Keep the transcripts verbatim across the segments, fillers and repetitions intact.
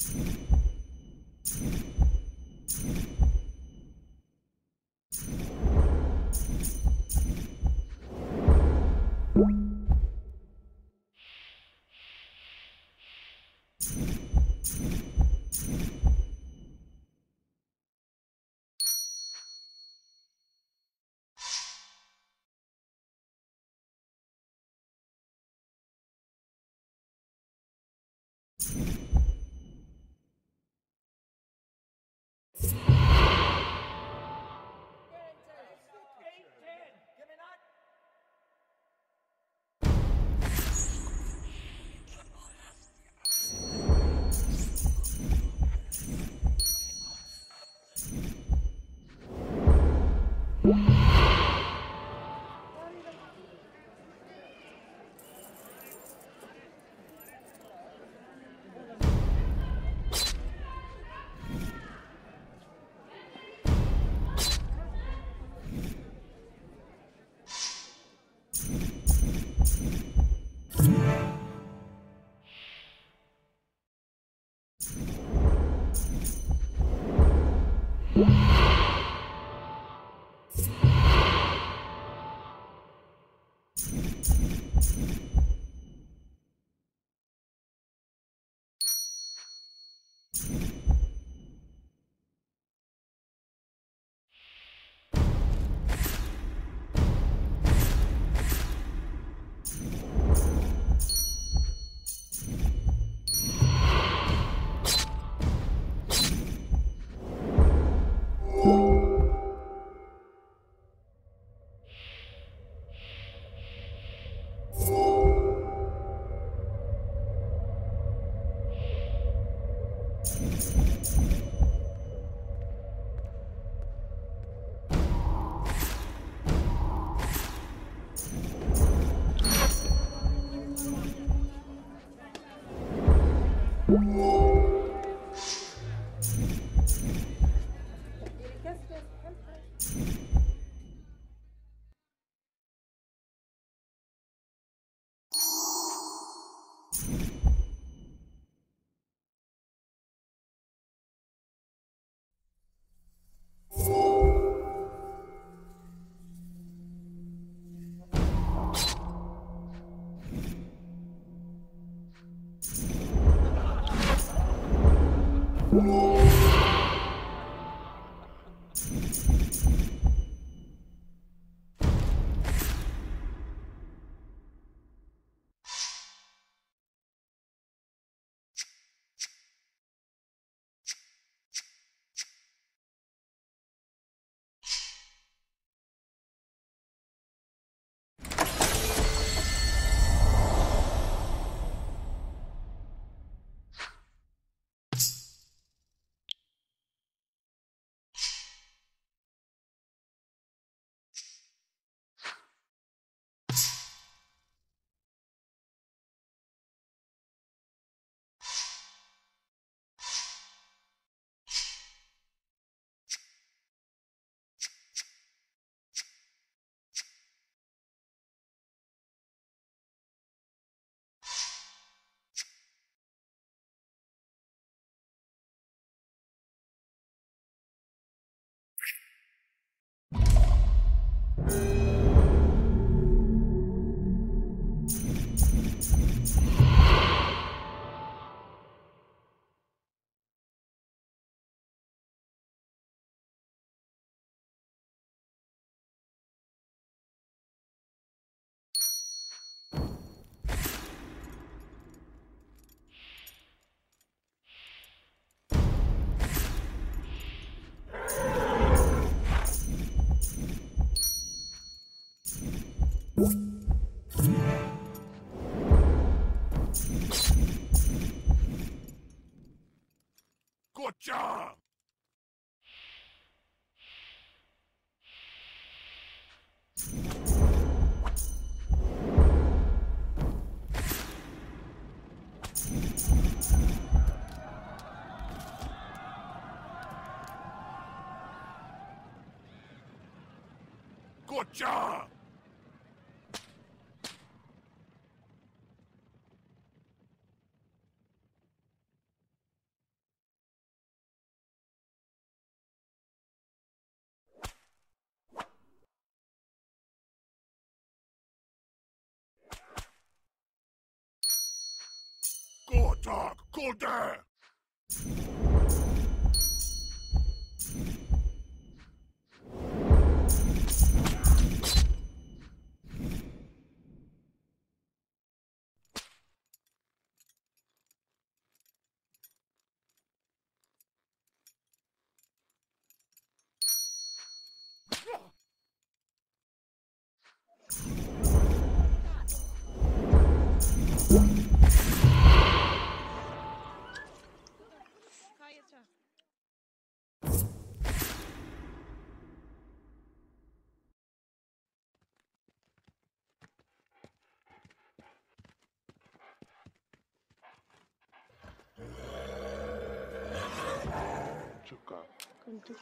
Good job! Good job! attack! Go there! Kayacağım. Thank you.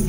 What? What?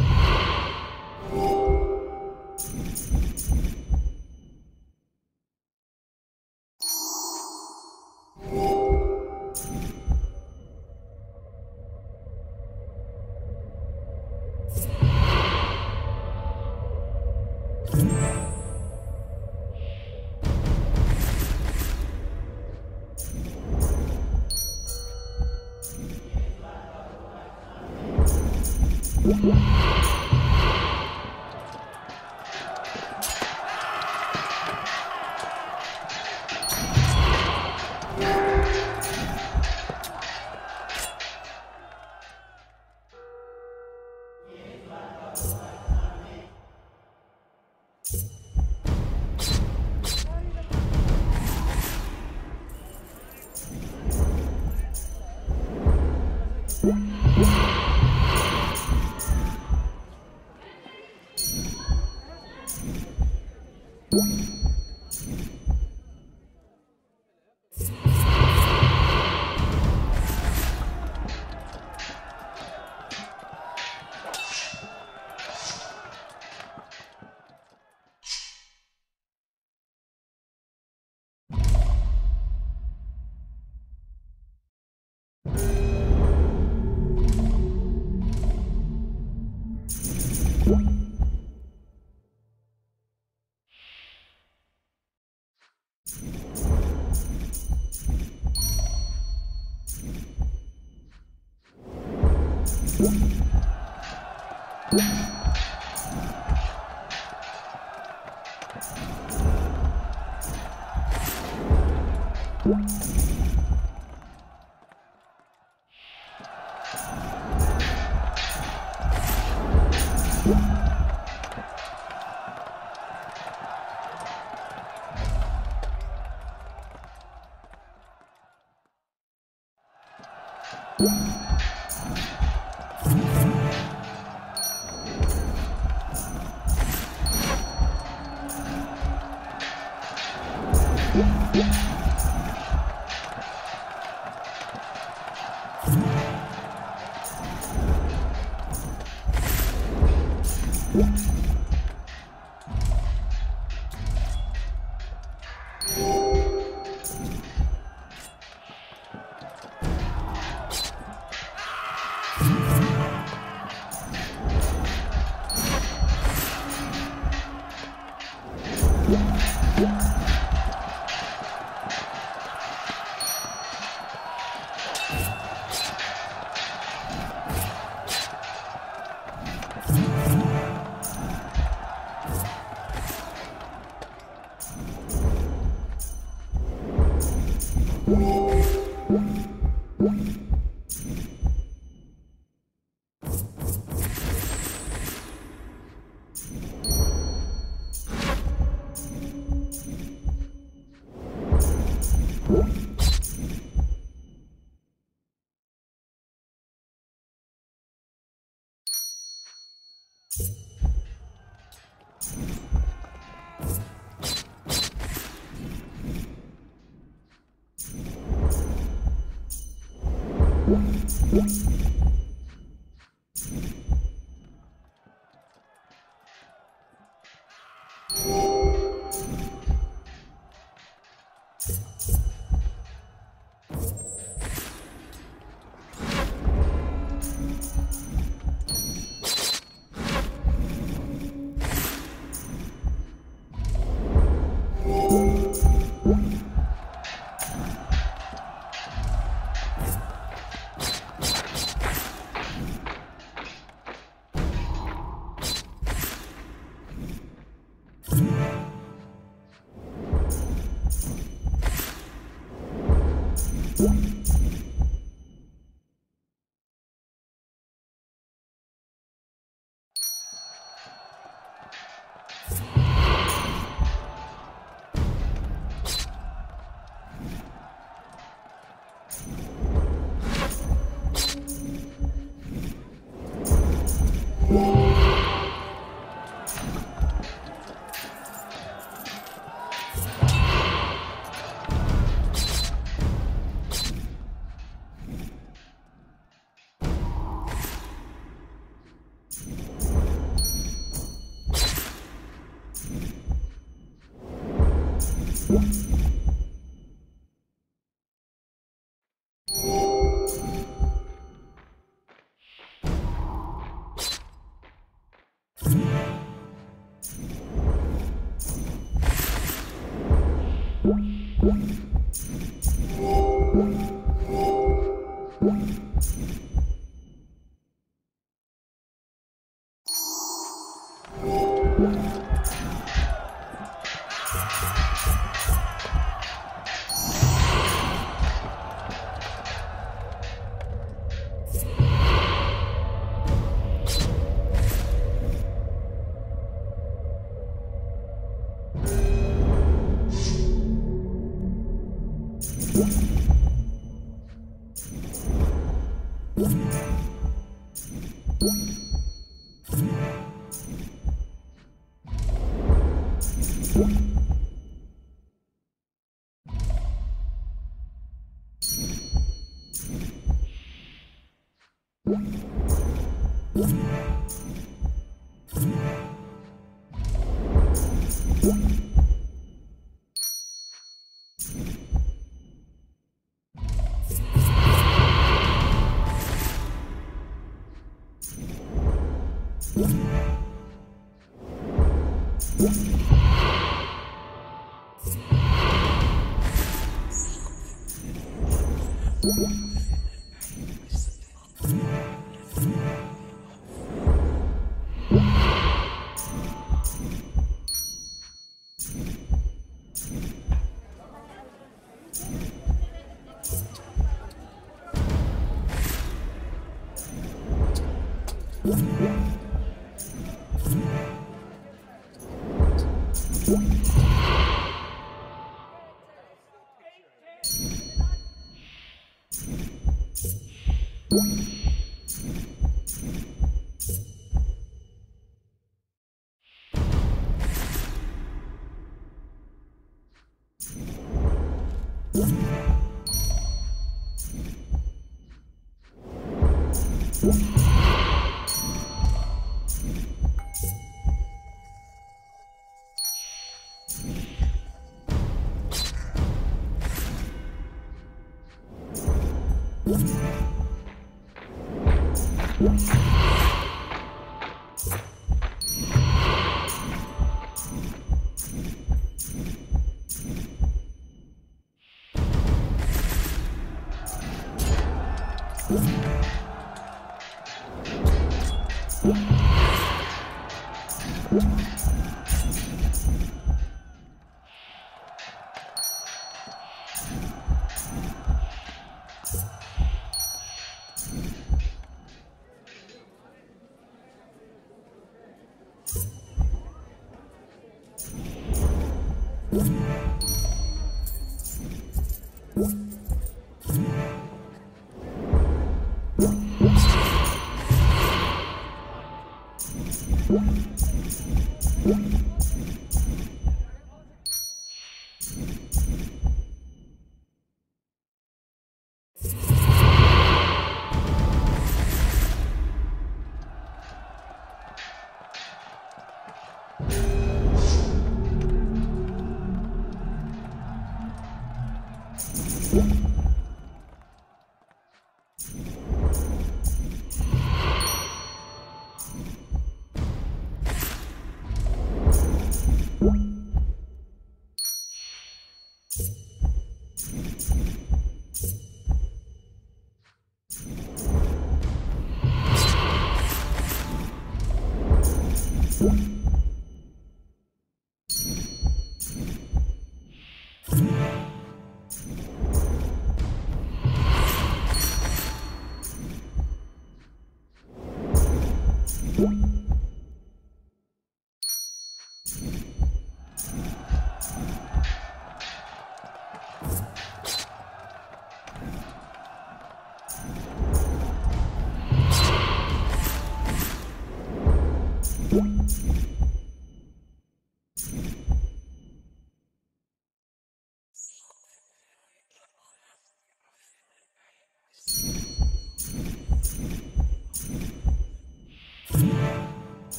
What?